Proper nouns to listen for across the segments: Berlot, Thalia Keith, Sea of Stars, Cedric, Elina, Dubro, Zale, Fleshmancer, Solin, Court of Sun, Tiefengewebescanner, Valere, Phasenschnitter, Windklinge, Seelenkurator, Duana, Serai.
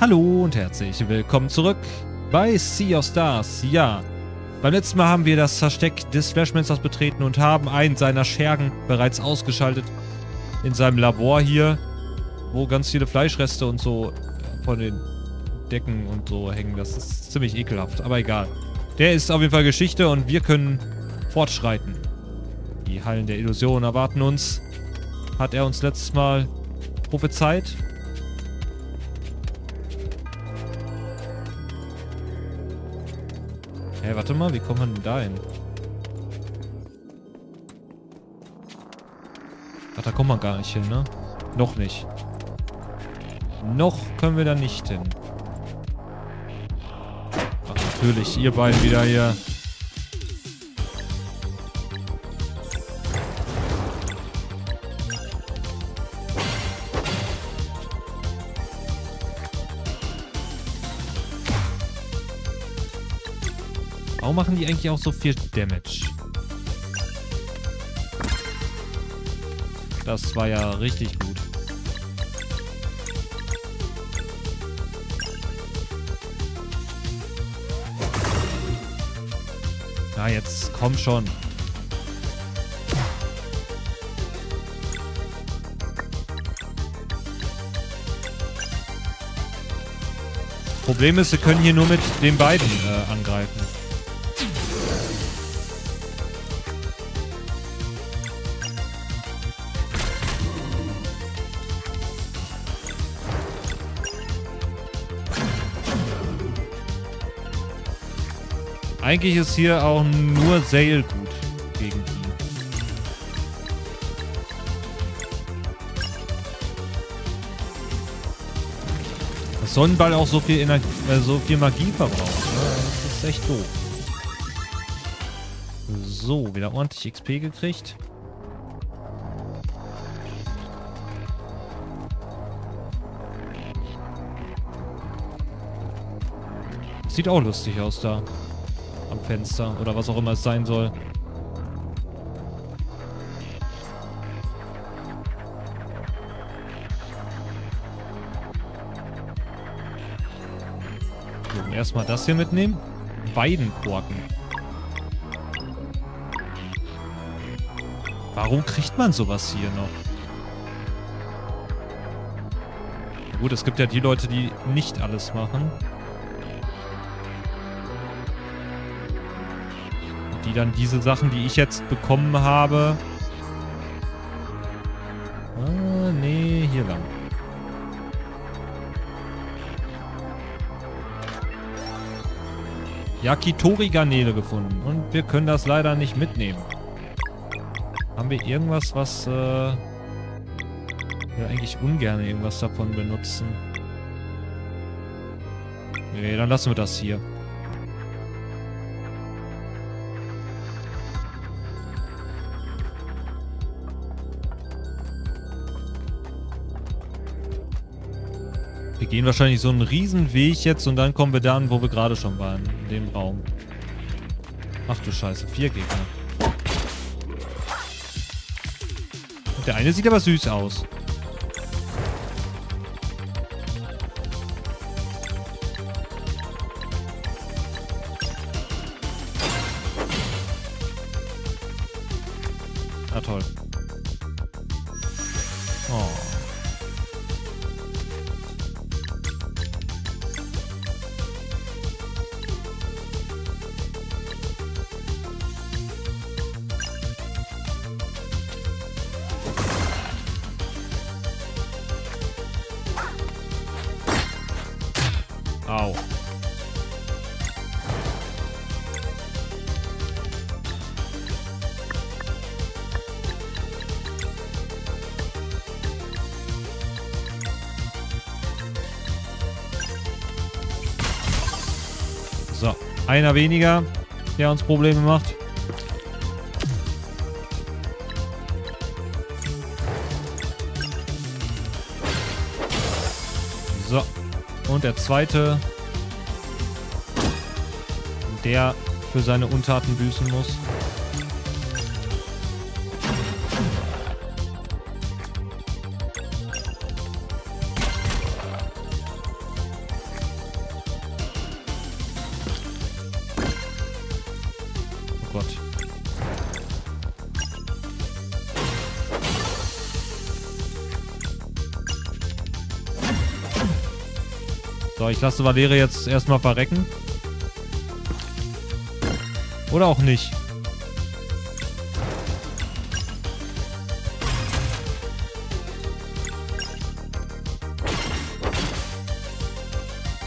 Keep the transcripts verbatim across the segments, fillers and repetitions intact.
Hallo und herzlich willkommen zurück bei Sea of Stars. Ja, beim letzten Mal haben wir das Versteck des Fleshmancers betreten und haben einen seiner Schergen bereits ausgeschaltet in seinem Labor hier, wo ganz viele Fleischreste und so von den Decken und so hängen. Das ist ziemlich ekelhaft, aber egal. Der ist auf jeden Fall Geschichte und wir können fortschreiten. Die Hallen der Illusion erwarten uns. Hat er uns letztes Mal prophezeit? Hey, warte mal, wie kommt man denn da hin? Ach, da kommt man gar nicht hin, ne? Noch nicht. Noch können wir da nicht hin. Ach, natürlich, ihr beiden wieder hier. Warum machen die eigentlich auch so viel Damage? Das war ja richtig gut. Na, jetzt komm schon. Problem ist, wir können hier nur mit den beiden äh, angreifen. Eigentlich ist hier auch nur Zale gut gegen die. Dass Sonnenball auch so viel Energie, äh, so viel Magie verbraucht. Das ist echt doof. So, wieder ordentlich X P gekriegt. Sieht auch lustig aus da. Fenster oder was auch immer es sein soll. So, erstmal das hier mitnehmen. Weidenkorken. Warum kriegt man sowas hier noch? Gut, es gibt ja die Leute, die nicht alles machen. Die dann diese Sachen, die ich jetzt bekommen habe. Ah, nee, hier lang. Yakitori-Garnele gefunden. Und wir können das leider nicht mitnehmen. Haben wir irgendwas, was... Äh, wir eigentlich ungern irgendwas davon benutzen. Nee, dann lassen wir das hier. Wir gehen wahrscheinlich so einen riesen Weg jetzt und dann kommen wir da an, wo wir gerade schon waren. In dem Raum. Ach du Scheiße, vier Gegner. Und der eine sieht aber süß aus. Ah toll. Oh. Au. So, einer weniger, der uns Probleme macht. Und der zweite, der für seine Untaten büßen muss. So, ich lasse Valere jetzt erstmal verrecken. Oder auch nicht.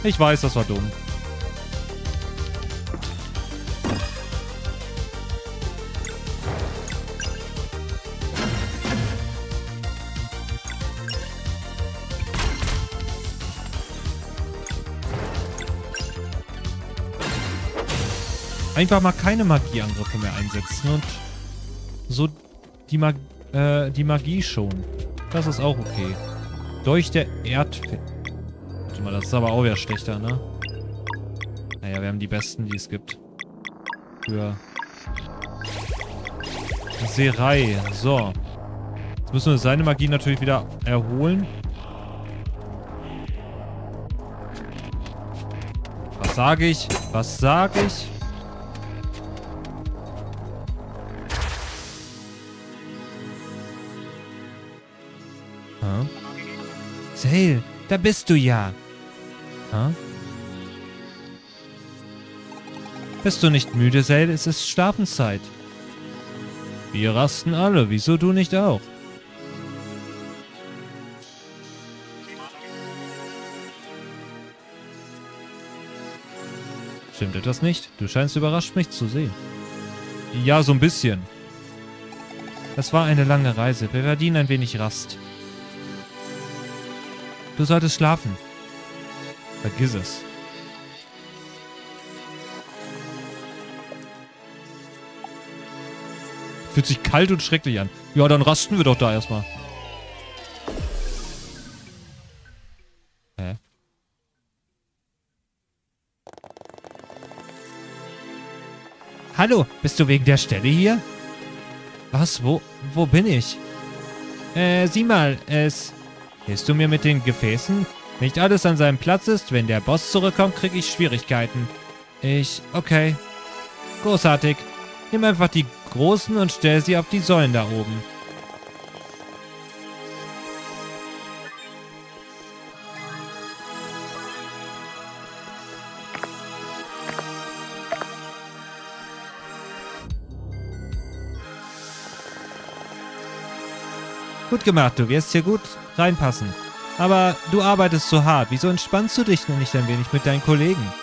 Ich weiß, das war dumm. Einfach mal keine Magieangriffe mehr einsetzen und so die, Mag äh, die Magie schon. Das ist auch okay. Durch der Erdfett. Warte mal, das ist aber auch wieder schlechter, ne? Naja, wir haben die besten, die es gibt. Für Serai. So. Jetzt müssen wir seine Magie natürlich wieder erholen. Was sage ich? Was sage ich? Zale, da bist du ja. Huh? Bist du nicht müde, Zale? Es ist Schlafenszeit. Wir rasten alle. Wieso du nicht auch? Stimmt etwas nicht? Du scheinst überrascht, mich zu sehen. Ja, so ein bisschen. Das war eine lange Reise. Wir verdienen ein wenig Rast. Du solltest schlafen. Vergiss es. Fühlt sich kalt und schrecklich an. Ja, dann rasten wir doch da erstmal. Hä? Hallo, bist du wegen der Stelle hier? Was? Wo, wo bin ich? Äh, sieh mal, es... Hilfst du mir mit den Gefäßen? Nicht alles an seinem Platz ist. Wenn der Boss zurückkommt, kriege ich Schwierigkeiten. Ich... Okay. Großartig. Nimm einfach die großen und stell sie auf die Säulen da oben. Gut gemacht, du wirst hier gut reinpassen. Aber du arbeitest so hart. Wieso entspannst du dich denn nicht ein wenig mit deinen Kollegen?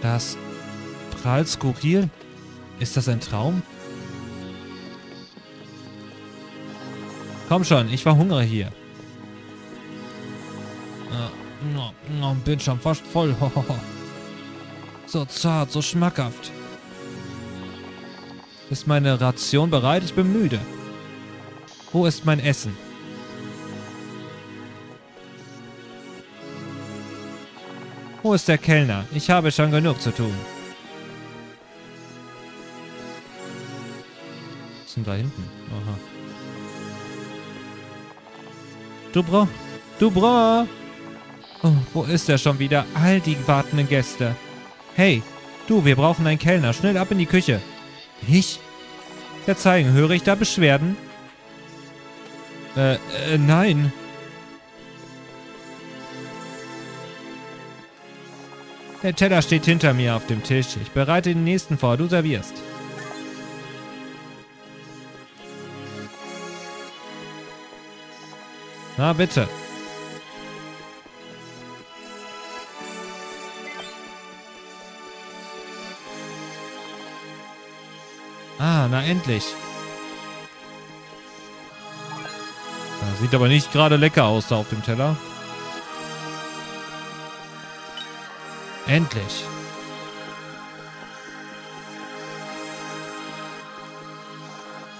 Das prall skurril? Ist das ein Traum? Komm schon, ich verhungere hier. No, no, bin schon fast voll. So zart, so schmackhaft. Ist meine Ration bereit? Ich bin müde. Wo ist mein Essen? Wo ist der Kellner? Ich habe schon genug zu tun. Was ist denn da hinten? Aha. Dubro? Dubro! Oh, wo ist er schon wieder? All die wartenden Gäste. Hey, du, wir brauchen einen Kellner. Schnell ab in die Küche. Ich? Ja, zeigen. Höre ich da Beschwerden? Äh, äh, nein. Der Teller steht hinter mir auf dem Tisch. Ich bereite den nächsten vor. Du servierst. Na, bitte. Ah, na endlich. Das sieht aber nicht gerade lecker aus da auf dem Teller. Endlich.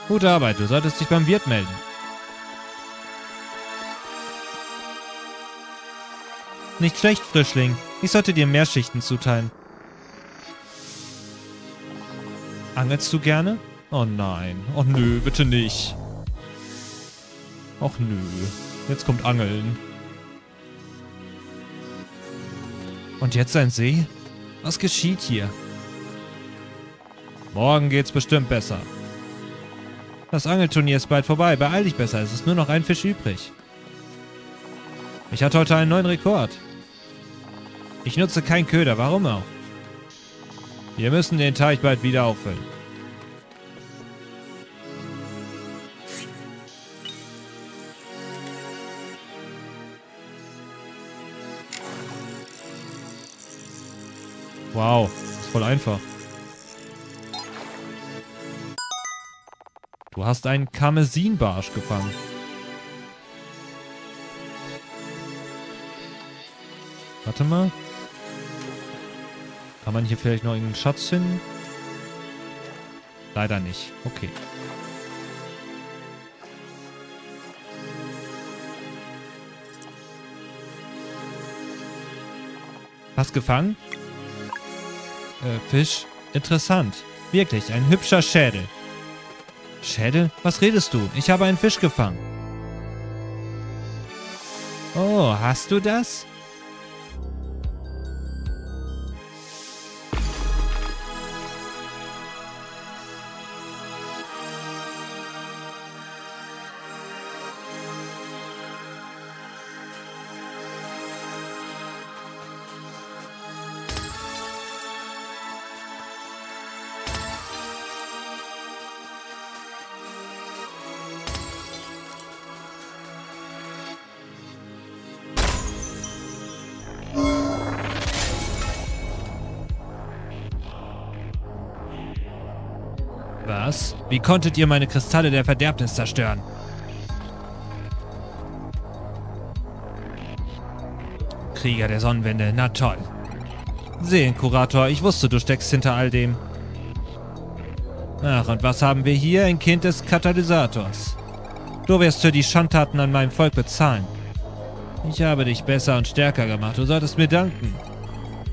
Gute Arbeit, du solltest dich beim Wirt melden. Nicht schlecht, Frischling. Ich sollte dir mehr Schichten zuteilen. Angelst du gerne? Oh nein. Oh nö, bitte nicht. Och nö. Jetzt kommt Angeln. Und jetzt ein See? Was geschieht hier? Morgen geht's bestimmt besser. Das Angelturnier ist bald vorbei. Beeil dich besser, es ist nur noch ein Fisch übrig. Ich hatte heute einen neuen Rekord. Ich nutze keinen Köder, warum auch? Wir müssen den Teich bald wieder auffüllen. Wow, ist voll einfach. Du hast einen Karmesinbarsch gefangen. Warte mal. Kann man hier vielleicht noch irgendeinen Schatz finden? Leider nicht. Okay. Was gefangen? Äh, Fisch. Interessant. Wirklich, ein hübscher Schädel. Schädel? Was redest du? Ich habe einen Fisch gefangen. Oh, hast du das? Wie konntet ihr meine Kristalle der Verderbnis zerstören? Krieger der Sonnenwende, na toll. Seelenkurator, ich wusste, du steckst hinter all dem. Ach, und was haben wir hier? Ein Kind des Katalysators. Du wirst für die Schandtaten an meinem Volk bezahlen. Ich habe dich besser und stärker gemacht, du solltest mir danken.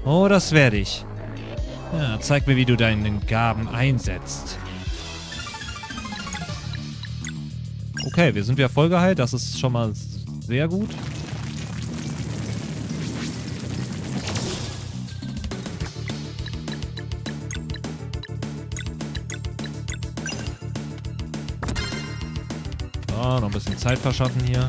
Oh, das werde ich. Ja, zeig mir, wie du deinen Gaben einsetzt. Okay, wir sind wieder voll geheilt. Das ist schon mal sehr gut. So, noch ein bisschen Zeit verschaffen hier.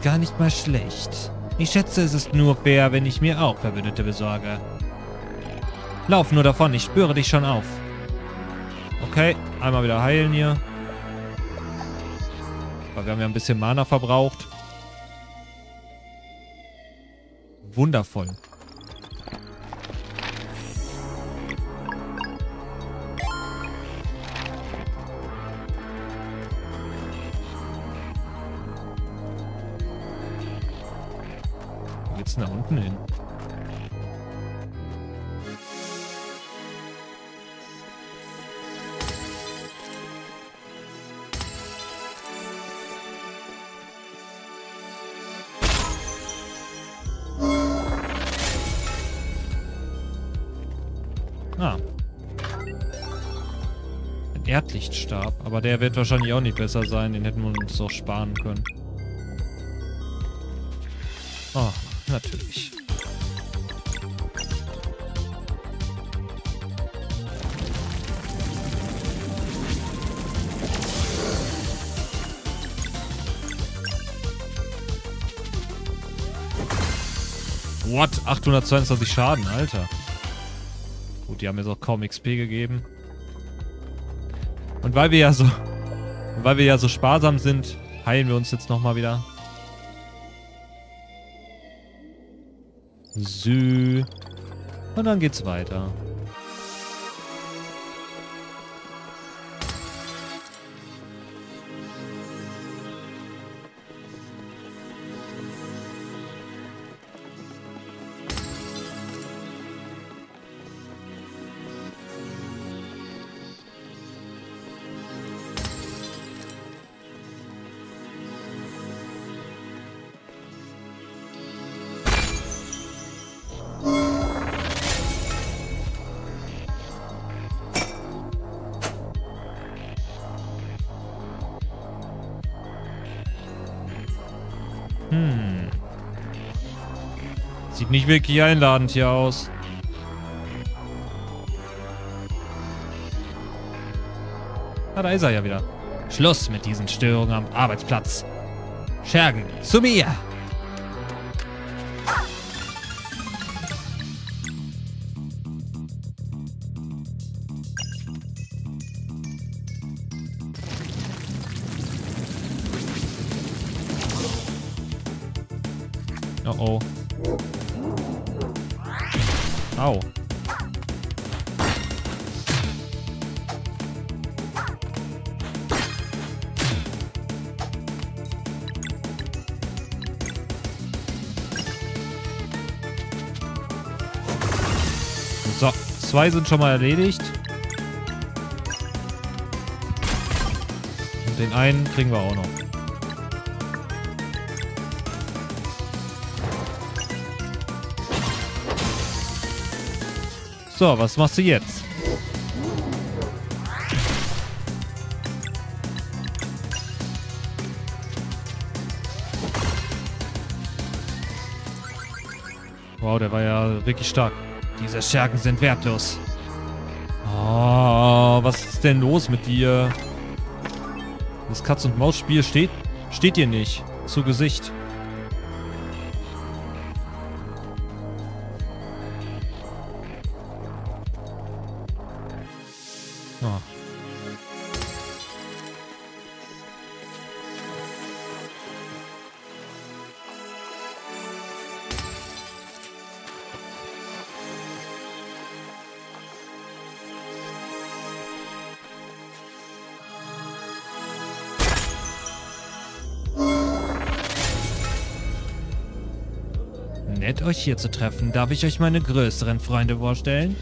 Gar nicht mal schlecht. Ich schätze, es ist nur fair, wenn ich mir auch Verbündete besorge. Lauf nur davon, ich spüre dich schon auf. Okay, einmal wieder heilen hier. Aber wir haben ja ein bisschen Mana verbraucht. Wundervoll. Nach unten hin. Ah. Ein Erdlichtstab, aber der wird wahrscheinlich auch nicht besser sein, den hätten wir uns auch sparen können. Oh. Natürlich. What? achthundertzweiundzwanzig Schaden, Alter. Gut, die haben jetzt auch kaum X P gegeben. Und weil wir ja so, weil wir ja so sparsam sind, heilen wir uns jetzt nochmal wieder. Sü. Und dann geht's weiter. Sieht nicht wirklich einladend hier aus. Ah, da ist er ja wieder. Schluss mit diesen Störungen am Arbeitsplatz. Schergen, zu mir! Oh oh. Au. So, zwei sind schon mal erledigt. Und den einen kriegen wir auch noch. So, was machst du jetzt? Wow, der war ja wirklich stark. Diese Schergen sind wertlos. Oh, was ist denn los mit dir? Das Katz-und-Maus-Spiel steht, steht dir nicht zu Gesicht. Nett, euch hier zu treffen. Darf ich euch meine größeren Freunde vorstellen?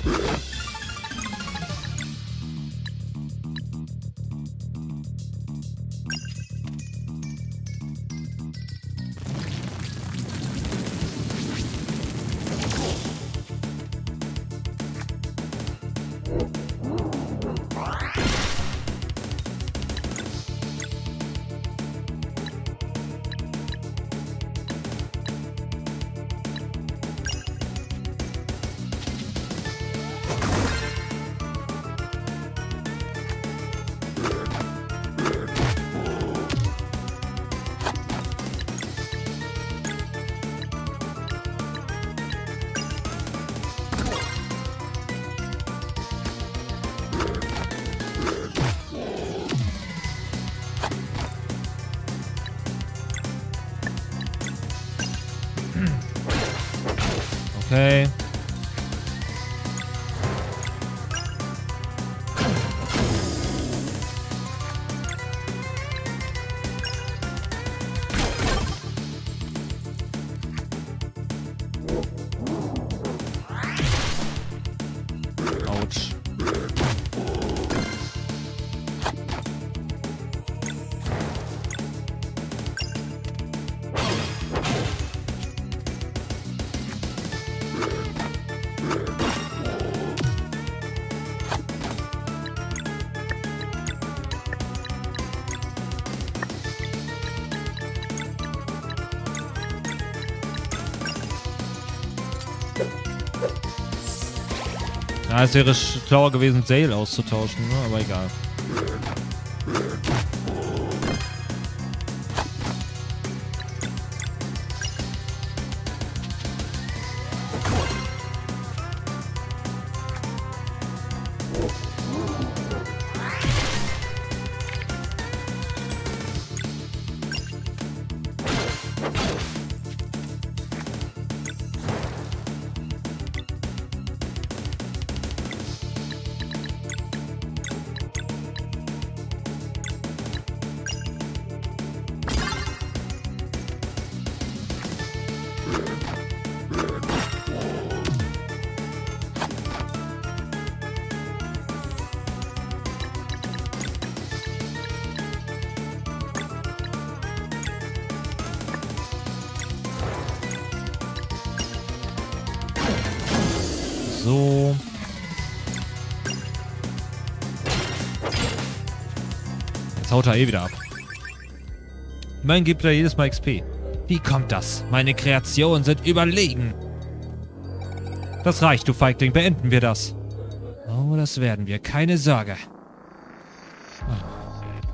Okay. Autsch. Ah, es wäre schlauer gewesen, Zale auszutauschen, ne? Aber egal. So. Jetzt haut er eh wieder ab. Immerhin gibt er jedes Mal X P. Wie kommt das? Meine Kreationen sind überlegen. Das reicht, du Feigling. Beenden wir das. Oh, das werden wir. Keine Sorge.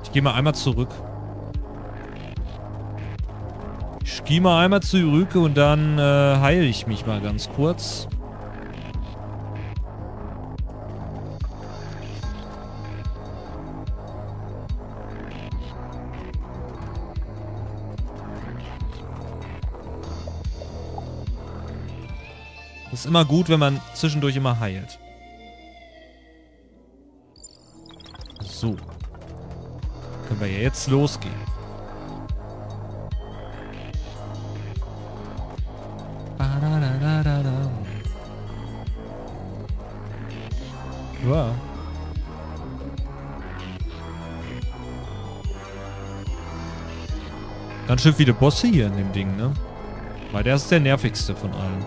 Ich gehe mal einmal zurück. Ich gehe mal einmal zurück und dann äh, heile ich mich mal ganz kurz. Ist immer gut, wenn man zwischendurch immer heilt. So. Können wir ja jetzt losgehen. Wow. Ganz schön viele Bosse hier in dem Ding, ne? Weil der ist der nervigste von allen.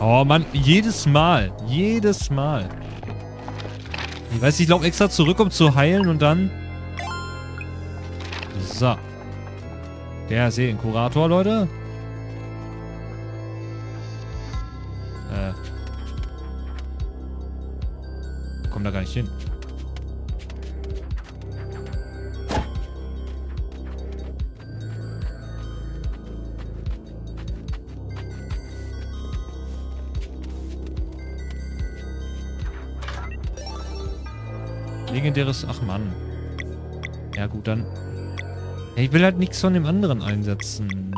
Oh Mann, jedes Mal. Jedes Mal. Ich weiß, ich laufe extra zurück, um zu heilen und dann... So. Der Seelenkurator, Leute. Äh. Ich komm da gar nicht hin. Legendäres... Ach Mann. Ja gut, dann... Ja, ich will halt nichts von dem anderen einsetzen.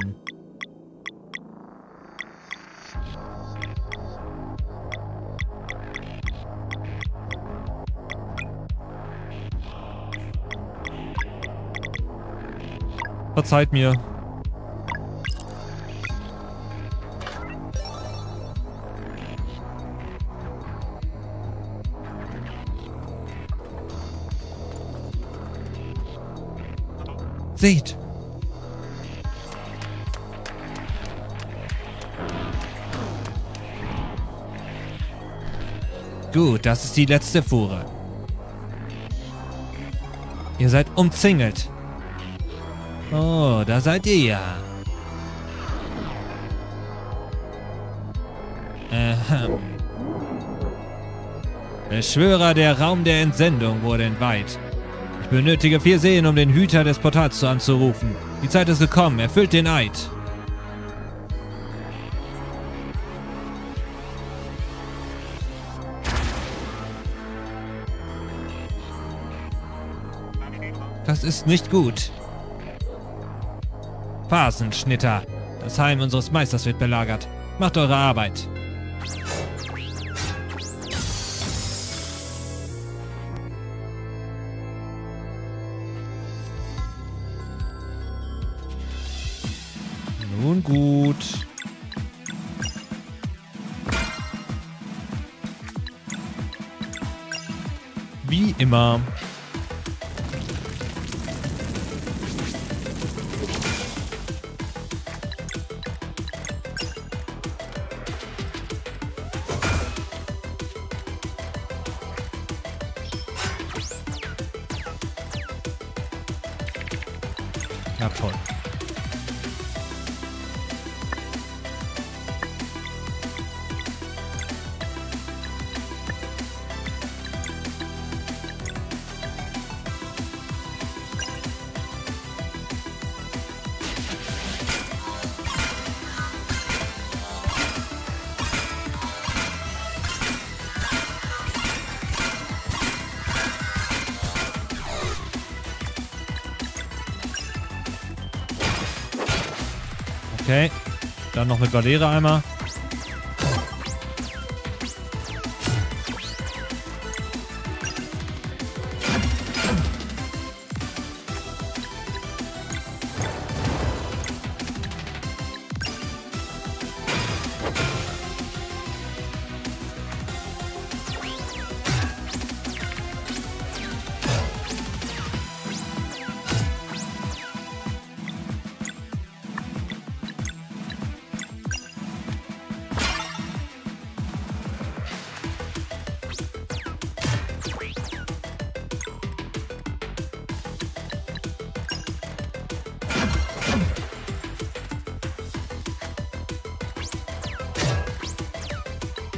Verzeiht mir. Seht! Gut, das ist die letzte Fuhre. Ihr seid umzingelt. Oh, da seid ihr ja. Ahem. Beschwörer, der Raum der Entsendung wurde entweiht. Ich benötige vier Seelen, um den Hüter des Portals zu anzurufen. Die Zeit ist gekommen. Erfüllt den Eid. Das ist nicht gut. Phasenschnitter. Das Heim unseres Meisters wird belagert. Macht eure Arbeit. Nun gut. Wie immer. Na toll. Okay, dann noch mit Valere einmal.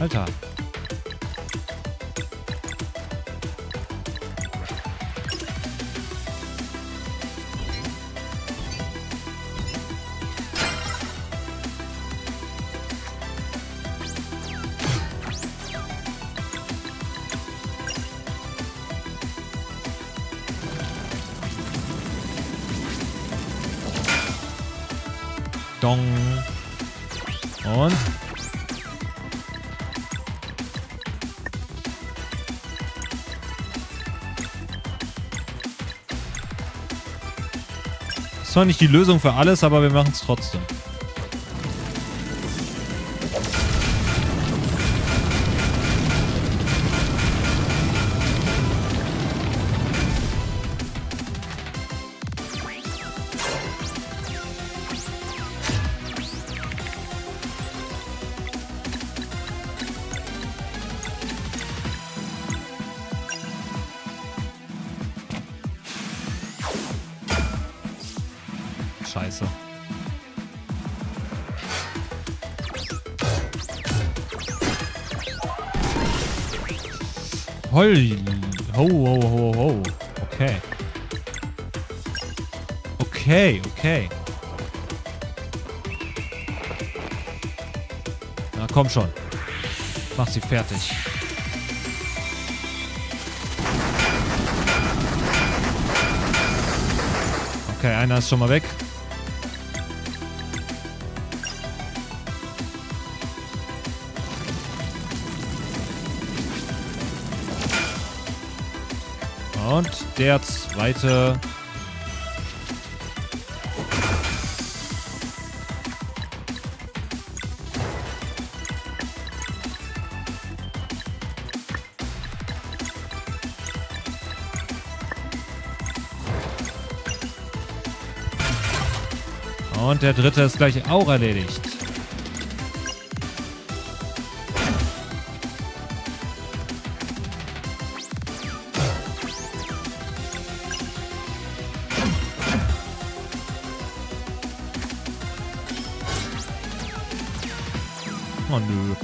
Alter. Und das ist zwar nicht die Lösung für alles, aber wir machen es trotzdem. Scheiße. Hoi. Ho, ho, ho, ho. Okay. Okay, okay. Na komm schon. Mach sie fertig. Okay, einer ist schon mal weg. Und der zweite. Und der dritte ist gleich auch erledigt. Oh, nö.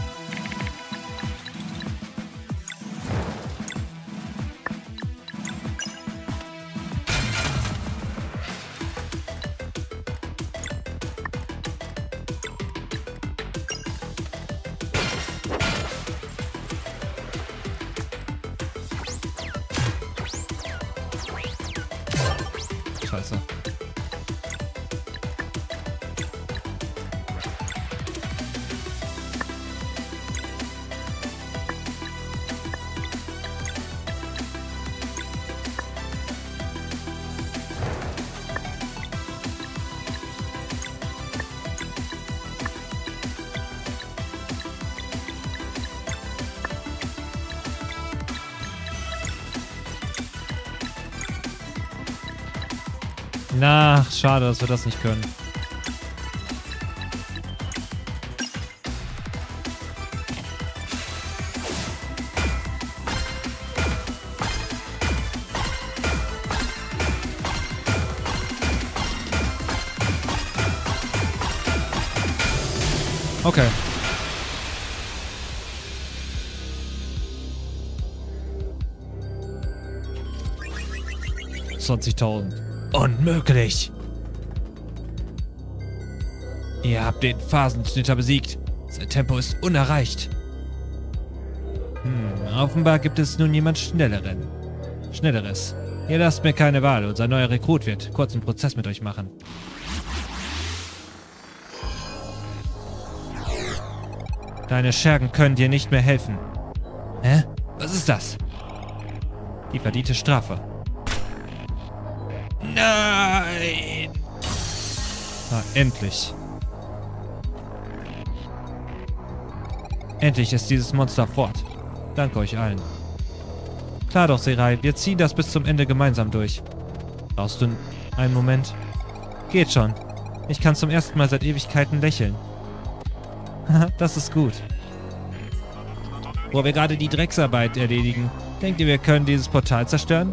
Scheiße. Na, schade, dass wir das nicht können. Okay. zwanzigtausend. Unmöglich! Ihr habt den Phasenschnitter besiegt. Sein Tempo ist unerreicht. Hm, offenbar gibt es nun jemand Schnelleren. Schnelleres. Ihr lasst mir keine Wahl. Unser neuer Rekrut wird kurzen Prozess mit euch machen. Deine Schergen können dir nicht mehr helfen. Hä? Was ist das? Die verdiente Strafe. Nein! Na, endlich. Endlich ist dieses Monster fort. Danke euch allen. Klar doch, Serai, wir ziehen das bis zum Ende gemeinsam durch. Brauchst du einen Moment? Geht schon. Ich kann zum ersten Mal seit Ewigkeiten lächeln. Das ist gut. Wo wir gerade die Drecksarbeit erledigen, denkt ihr, wir können dieses Portal zerstören?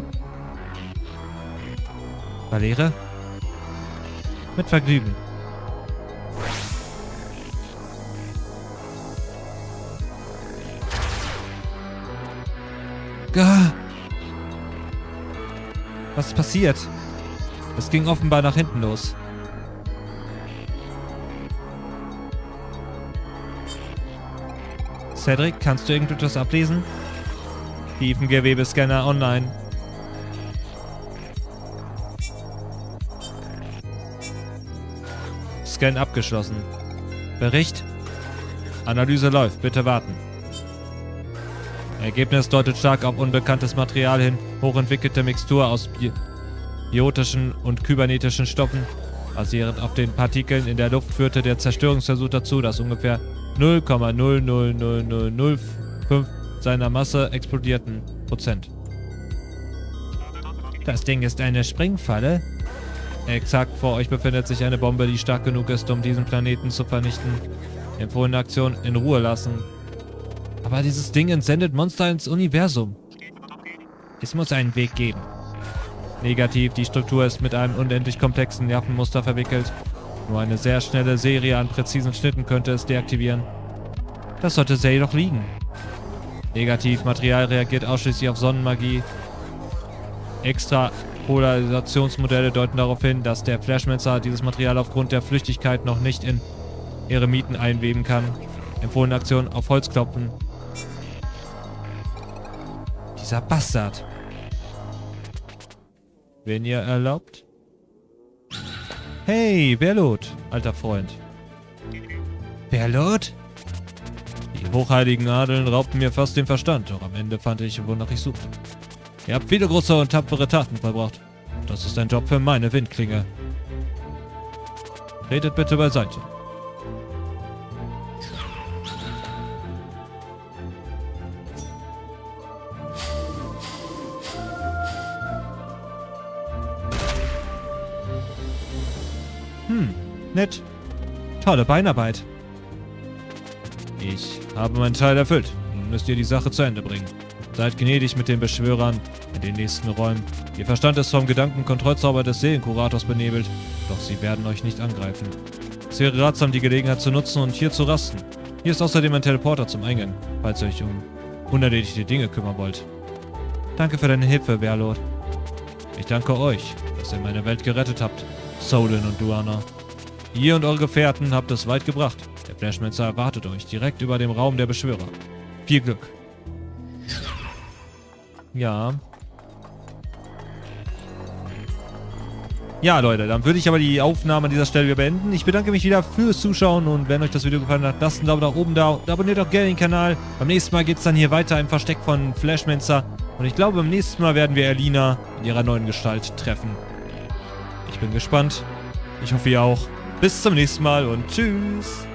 Valere? Mit Vergnügen. Ah. Was ist passiert? Es ging offenbar nach hinten los. Cedric, kannst du irgendetwas ablesen? Tiefengewebescanner online. Scan abgeschlossen. Bericht? Analyse läuft, bitte warten. Ergebnis deutet stark auf unbekanntes Material hin, hochentwickelte Mixtur aus bi biotischen und kybernetischen Stoffen. Basierend auf den Partikeln in der Luft führte der Zerstörungsversuch dazu, dass ungefähr null Komma null null null null fünf seiner Masse explodierten Prozent. Das Ding ist eine Springfalle. Exakt vor euch befindet sich eine Bombe, die stark genug ist, um diesen Planeten zu vernichten. Empfohlene Aktion in Ruhe lassen. Aber dieses Ding entsendet Monster ins Universum. Es muss einen Weg geben. Negativ, die Struktur ist mit einem unendlich komplexen Nervenmuster verwickelt. Nur eine sehr schnelle Serie an präzisen Schnitten könnte es deaktivieren. Das sollte Zale doch liegen. Negativ, Material reagiert ausschließlich auf Sonnenmagie. Extra Polarisationsmodelle deuten darauf hin, dass der Fleshmancer dieses Material aufgrund der Flüchtigkeit noch nicht in Eremiten einweben kann. Empfohlene Aktion auf Holz klopfen. Dieser Bastard. Wenn ihr erlaubt. Hey, Berlot, alter Freund. Berlot? Die hochheiligen Adeln raubten mir fast den Verstand, doch am Ende fand ich, wonach ich suchte. Ihr habt viele große und tapfere Taten vollbracht. Das ist ein Job für meine Windklinge. Redet bitte beiseite. Hm, nett. Tolle Beinarbeit. Ich habe meinen Teil erfüllt. Nun müsst ihr die Sache zu Ende bringen. Seid gnädig mit den Beschwörern in den nächsten Räumen. Ihr Verstand ist vom Gedankenkontrollzauber des Seelenkurators benebelt, doch sie werden euch nicht angreifen. Es wäre ratsam, die Gelegenheit zu nutzen und hier zu rasten. Hier ist außerdem ein Teleporter zum Eingang, falls ihr euch um unerledigte Dinge kümmern wollt. Danke für deine Hilfe, Berlot. Ich danke euch, dass ihr meine Welt gerettet habt, Solin und Duana. Ihr und eure Gefährten habt es weit gebracht. Der Fleshmancer erwartet euch direkt über dem Raum der Beschwörer. Viel Glück. Ja. Ja, Leute, dann würde ich aber die Aufnahme an dieser Stelle wieder beenden. Ich bedanke mich wieder fürs Zuschauen und wenn euch das Video gefallen hat, lasst einen Daumen nach oben da und abonniert auch gerne den Kanal. Beim nächsten Mal geht es dann hier weiter im Versteck von Fleshmancer und ich glaube, beim nächsten Mal werden wir Elina in ihrer neuen Gestalt treffen. Ich bin gespannt. Ich hoffe, ihr auch. Bis zum nächsten Mal und tschüss.